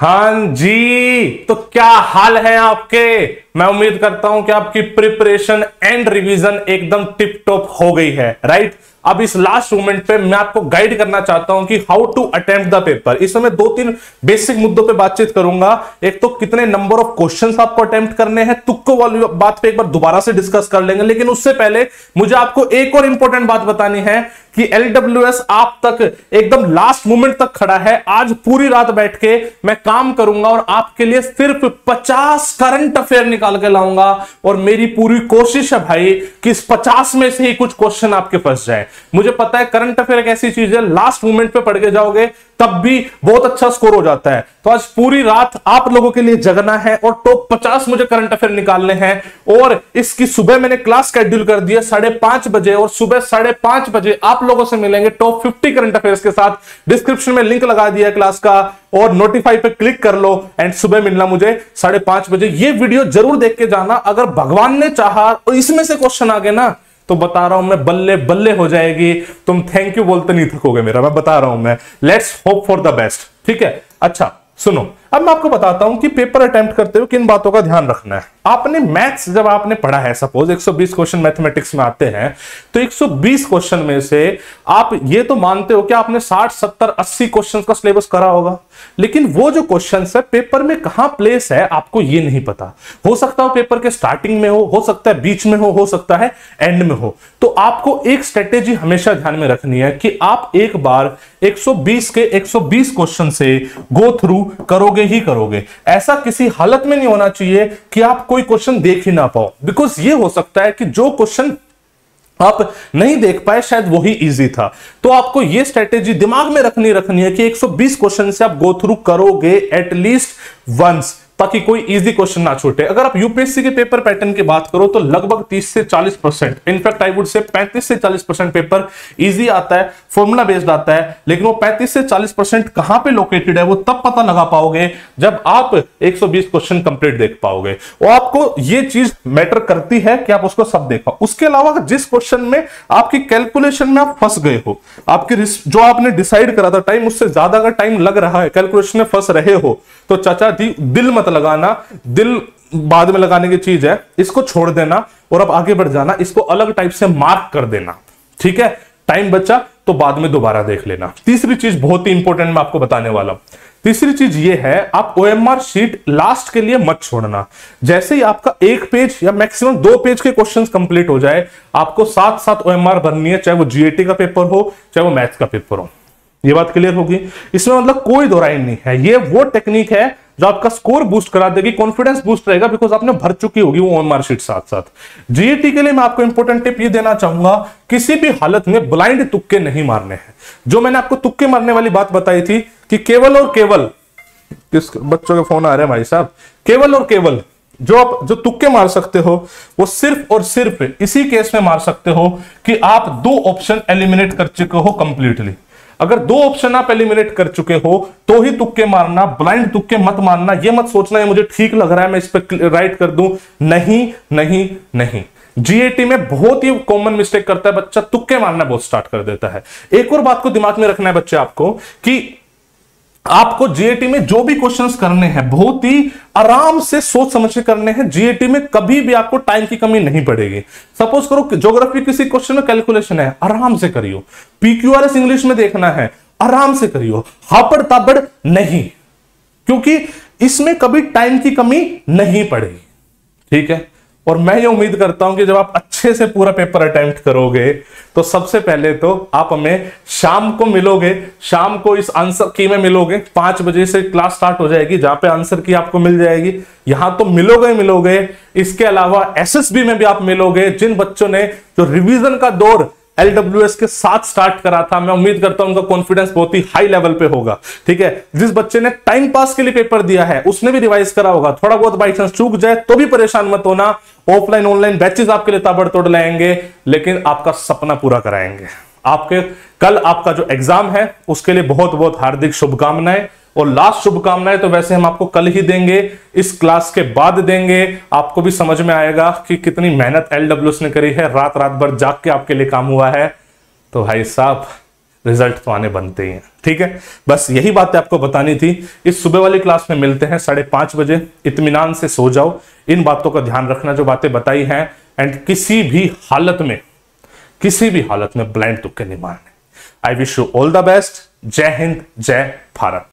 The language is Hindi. हाँ जी, तो क्या हाल है आपके। मैं उम्मीद करता हूं कि आपकी प्रिपरेशन एंड रिवीजन एकदम टिप टॉप हो गई है, राइट। अब इस लास्ट मोमेंट पे मैं आपको गाइड करना चाहता हूं कि how to attempt the paper. इस समय 2-3 बेसिक मुद्दों पे बातचीत करूंगा। एक तो कितने नंबर ऑफ क्वेश्चंस आपको अटेम्प्ट करने हैं, तुक्को वाली बात पे एक बार दोबारा से डिस्कस कर लेंगे, लेकिन उससे पहले मुझे आपको एक और इंपॉर्टेंट बात बतानी है कि LWS आप तक एकदम लास्ट मोमेंट तक खड़ा है। आज पूरी रात बैठ के मैं काम करूंगा और आपके लिए सिर्फ 50 करंट अफेयर निकाल के लाऊंगा, और मेरी पूरी कोशिश है भाई कि इस 50 में से ही कुछ क्वेश्चन आपके फंस जाए। मुझे पता है करंट अफेयर एक ऐसी चीज है, लास्ट मोमेंट पे पढ़ के जाओगे तब भी बहुत अच्छा स्कोर हो जाता है। तो आज पूरी रात आप लोगों के लिए जगना है और टॉप 50 मुझे करंट अफेयर निकालने हैं। और इसकी सुबह मैंने क्लास शेड्यूल कर दी है 5:30 बजे, और सुबह 5:30 बजे आप लोगों से मिलेंगे टॉप 50 करंट अफेयर्स के साथ। डिस्क्रिप्शन में लिंक लगा दिया है क्लास का, और नोटिफाई पे क्लिक कर लो एंड सुबह मिलना मुझे 5:30 बजे। ये वीडियो जरूर देख के जाना। अगर भगवान ने चाहा और इसमें से क्वेश्चन आ गए ना, तो बता रहा हूं मैं बल्ले बल्ले हो जाएगी, तुम थैंक यू बोलते नहीं थकोगे मेरा, मैं बता रहा हूं। मैं let's hope for the best, ठीक है। अच्छा सुनो, अब मैं आपको बताता हूं कि पेपर अटेम्प्ट करते हुए किन बातों का ध्यान रखना है। आपने मैथ्स जब आपने पढ़ा है, सपोज 120 क्वेश्चन मैथमेटिक्स में आते हैं, तो 120 क्वेश्चन में से आप ये तो मानते हो कि आपने 60, 70, 80 क्वेश्चन का सिलेबस करा होगा, लेकिन वो जो क्वेश्चन है पेपर में कहां प्लेस है आपको ये नहीं पता। हो सकता है पेपर के स्टार्टिंग में हो सकता है बीच में हो सकता है एंड में हो। तो आपको एक स्ट्रेटेजी हमेशा ध्यान में रखनी है कि आप एक बार 120 के 120 क्वेश्चन से गो थ्रू करोगे ही करोगे। ऐसा किसी हालत में नहीं होना चाहिए कि आप कोई क्वेश्चन देख ही ना पाओ, बिकॉज ये हो सकता है कि जो क्वेश्चन आप नहीं देख पाए शायद वही इजी था। तो आपको ये स्ट्रेटेजी दिमाग में रखनी है कि 120 क्वेश्चन से आप गो थ्रू करोगे एटलीस्ट वंस, ताकि कोई इजी क्वेश्चन ना छूटे। अगर आप यूपीएससी के पेपर पैटर्न की बात करो तो लगभग 30 से 40%, इनफैक्ट आई वुड से 35 से 40% पेपर इजी आता है, फॉर्मूला बेस्ड आता है, लेकिन वो 35 से 40% कहां पे लोकेटेड है वो तब पता लगा पाओगे जब आप 120 क्वेश्चन कंप्लीट देख पाओगे। और आपको ये चीज मैटर करती है कि आप उसको सब देख पाओ। उसके अलावा जिस क्वेश्चन में आपकी कैलकुलेशन में आप फंस गए हो, आपकी जो आपने डिसाइड करा था टाइम, उससे ज्यादा अगर टाइम लग रहा है, कैलकुलेशन में फंस रहे हो, तो चाचा जी दिल मत लगाना, दिल बाद में लगाने की चीज है, इसको छोड़ देना और अब आगे बढ़ जाना। इसको अलग टाइप से मार्क कर देना, ठीक है। टाइम बचा तो बाद में दोबारा देख लेना। तीसरी चीज बहुत ही इंपॉर्टेंट मैं आपको बताने वाला हूं। तीसरी चीज ये है, आप OMR शीट लास्ट के लिए मत छोड़ना। जैसे ही आपका 1 पेज या मैक्सिमम 2 पेज के क्वेश्चंस कंप्लीट हो जाए, आपको साथ OMR भरनी है, चाहे वो GAT का पेपर हो चाहे वो मैथ्स का पेपर हो। ये बात क्लियर होगी, इसमें मतलब कोई दो राय नहीं है। ये वो टेक्निक है जो आपका स्कोर बूस्ट करा देगी, कॉन्फिडेंस बूस्ट रहेगा, बिकॉज आपने भर चुकी होगी वो OMR शीट साथ। जीएटी के लिए मैं आपको इंपॉर्टेंट टिप ये देना चाहूंगा, किसी भी हालत में ब्लाइंड तुक्के नहीं मारने हैं। जो मैंने आपको तुक्के मारने वाली बात बताई थी कि केवल और केवल, किस बच्चों के फोन आ रहे हैं भाई साहब, केवल और केवल जो तुक्के मार सकते हो वो सिर्फ और सिर्फ इसी केस में मार सकते हो कि आप 2 ऑप्शन एलिमिनेट कर चुके हो कंप्लीटली। अगर 2 ऑप्शन आप एलिमिनेट कर चुके हो तो ही तुक्के मारना, ब्लाइंड तुक्के मत मारना। ये मत सोचना ये मुझे ठीक लग रहा है मैं इस पर राइट कर दूं, नहीं। जीएटी में बहुत ही कॉमन मिस्टेक करता है बच्चा, तुक्के मारना बहुत स्टार्ट कर देता है। एक और बात को दिमाग में रखना है बच्चे आपको, कि आपको जीएटी में जो भी क्वेश्चंस करने हैं बहुत ही आराम से सोच समझ के करने हैं। जीएटी में कभी भी आपको टाइम की कमी नहीं पड़ेगी। सपोज करो कि ज्योग्राफी किसी क्वेश्चन में कैलकुलेशन है, आराम से करियो। PQRS इंग्लिश में देखना है, आराम से करियो, हापड़ तापड़ नहीं, क्योंकि इसमें कभी टाइम की कमी नहीं पड़ेगी, ठीक है। और मैं ये उम्मीद करता हूं कि जब आप अच्छे से पूरा पेपर अटेम्प्ट करोगे तो सबसे पहले तो आप हमें शाम को मिलोगे, शाम को इस आंसर की में मिलोगे। 5 बजे से क्लास स्टार्ट हो जाएगी जहां पे आंसर की आपको मिल जाएगी, यहां तो मिलोगे। इसके अलावा SSB में भी आप मिलोगे। जिन बच्चों ने जो रिवीजन का दौर LWS के साथ स्टार्ट करा था, मैं उम्मीद करता हूं उनका कॉन्फिडेंस बहुत ही हाई लेवल पे होगा, ठीक है। जिस बच्चे ने टाइम पास के लिए पेपर दिया है उसने भी रिवाइज करा होगा, थोड़ा बहुत बाई चांस चूक जाए तो भी परेशान मत होना। ऑफलाइन ऑनलाइन बैचेस आपके लिए ताबड़तोड़ लाएंगे, लेकिन आपका सपना पूरा कराएंगे। आपके कल आपका जो एग्जाम है उसके लिए बहुत बहुत हार्दिक शुभकामनाएं। और लास्ट शुभकामनाएं तो वैसे हम आपको कल ही देंगे, इस क्लास के बाद देंगे। आपको भी समझ में आएगा कि कितनी मेहनत LWS ने करी है, रात भर जाग के आपके लिए काम हुआ है। तो भाई साहब रिजल्ट तो आने बनते ही हैं। ठीक है, बस यही बातें आपको बतानी थी। इस सुबह वाली क्लास में मिलते हैं 5:30 बजे। इत्मीनान से सो जाओ, इन बातों का ध्यान रखना जो बातें बताई हैं, एंड किसी भी हालत में ब्लाइंड तुक्के नहीं मारने। I wish you all the best. जय हिंद, जय भारत।